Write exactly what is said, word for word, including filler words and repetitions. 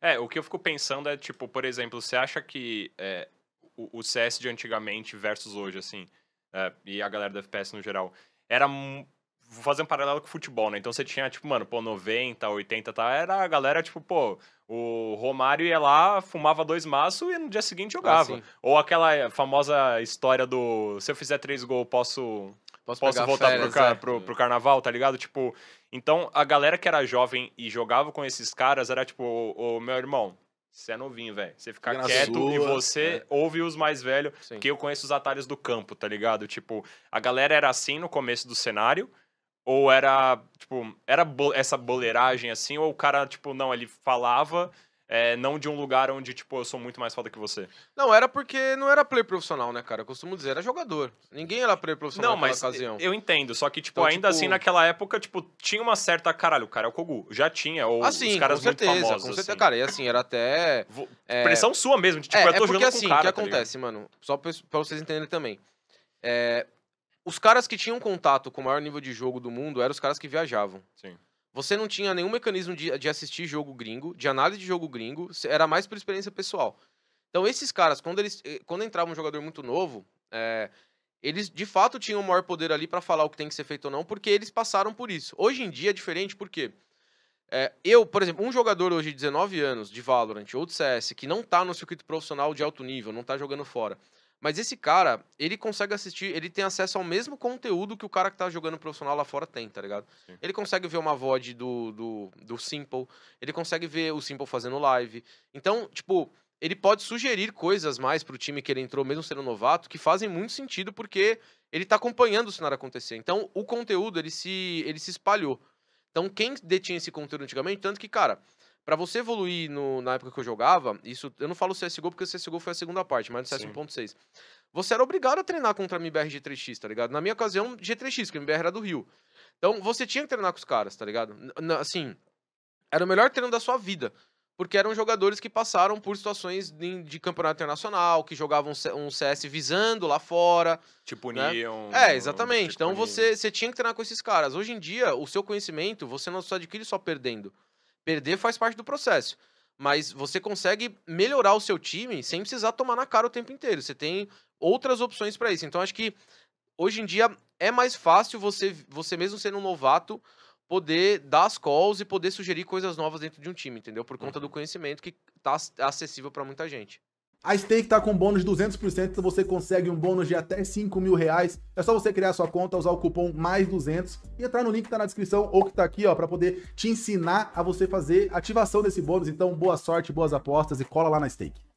É, o que eu fico pensando é, tipo, por exemplo, você acha que é, o, o C S de antigamente versus hoje, assim, é, e a galera do F P S no geral, era... Vou fazer um paralelo com o futebol, né? Então você tinha, tipo, mano, pô, noventa, oitenta, tá? Era a galera, tipo, pô, o Romário ia lá, fumava dois maços e no dia seguinte jogava. Ah, ou aquela famosa história do... Se eu fizer três gols, posso... Posso, posso voltar férias, pro, é. pro, pro carnaval, tá ligado? Tipo, então a galera que era jovem e jogava com esses caras era tipo, ô, ô, meu irmão, você é novinho, velho. Você fica Graçua, quieto e você é. ouve os mais velhos, Sim. que eu conheço os atalhos do campo, tá ligado? Tipo, a galera era assim no começo do cenário, ou era, tipo, era bo- essa boleiragem assim, ou o cara, tipo, não, ele falava... É, não de um lugar onde, tipo, eu sou muito mais foda que você. Não, era porque não era player profissional, né, cara? Eu costumo dizer, era jogador. Ninguém era player profissional não, naquela mas ocasião. Eu entendo, só que, tipo, então, ainda tipo... assim, naquela época, tipo, tinha uma certa... Caralho, o cara é o Kogu. Já tinha, ou ah, sim, os caras com certeza, muito famosos. Com certeza, assim. Cara, e assim, era até... Vou... É... Pressão sua mesmo, de, tipo, é, eu tô é porque, jogando assim, com o cara, o que acontece, tá mano, só pra, pra vocês entenderem também. É... Os caras que tinham contato com o maior nível de jogo do mundo eram os caras que viajavam. Sim. Você não tinha nenhum mecanismo de, de assistir jogo gringo, de análise de jogo gringo, era mais por experiência pessoal. Então, esses caras, quando, eles, quando entrava um jogador muito novo, é, eles de fato tinham o maior poder ali para falar o que tem que ser feito ou não, porque eles passaram por isso. Hoje em dia é diferente, por quê? É, eu, por exemplo, um jogador hoje de dezenove anos, de Valorant ou de C S, que não tá no circuito profissional de alto nível, não tá jogando fora, mas esse cara, ele consegue assistir, ele tem acesso ao mesmo conteúdo que o cara que tá jogando profissional lá fora tem, tá ligado? Sim. Ele consegue ver uma V O D do, do, do Simple, ele consegue ver o Simple fazendo live. Então, tipo, ele pode sugerir coisas mais pro time que ele entrou, mesmo sendo novato, que fazem muito sentido porque ele tá acompanhando o cenário acontecer. Então, o conteúdo, ele se, ele se espalhou. Então, quem detinha esse conteúdo antigamente, tanto que, cara... Pra você evoluir no, na época que eu jogava, isso, eu não falo C S G O porque o C S G O foi a segunda parte, mas no C S um ponto seis. Você era obrigado a treinar contra a M I B R e G três X, tá ligado? Na minha ocasião, G três X, porque a M I B R era do Rio. Então, você tinha que treinar com os caras, tá ligado? N- assim, era o melhor treino da sua vida, porque eram jogadores que passaram por situações de, de campeonato internacional, que jogavam um C S visando lá fora. Te puniam. Né? É, exatamente. Te então, você, você tinha que treinar com esses caras. Hoje em dia, o seu conhecimento, você não só adquire só perdendo. Perder faz parte do processo, mas você consegue melhorar o seu time sem precisar tomar na cara o tempo inteiro. Você tem outras opções para isso. Então, acho que hoje em dia é mais fácil você, você mesmo sendo um novato, poder dar as calls e poder sugerir coisas novas dentro de um time, entendeu? Por conta do conhecimento que tá acessível para muita gente. A Stake tá com bônus de duzentos por cento, você consegue um bônus de até cinco mil reais. É só você criar sua conta, usar o cupom mais duzentos e entrar no link que tá na descrição ou que tá aqui, ó, pra poder te ensinar a você fazer ativação desse bônus. Então, boa sorte, boas apostas e cola lá na Stake.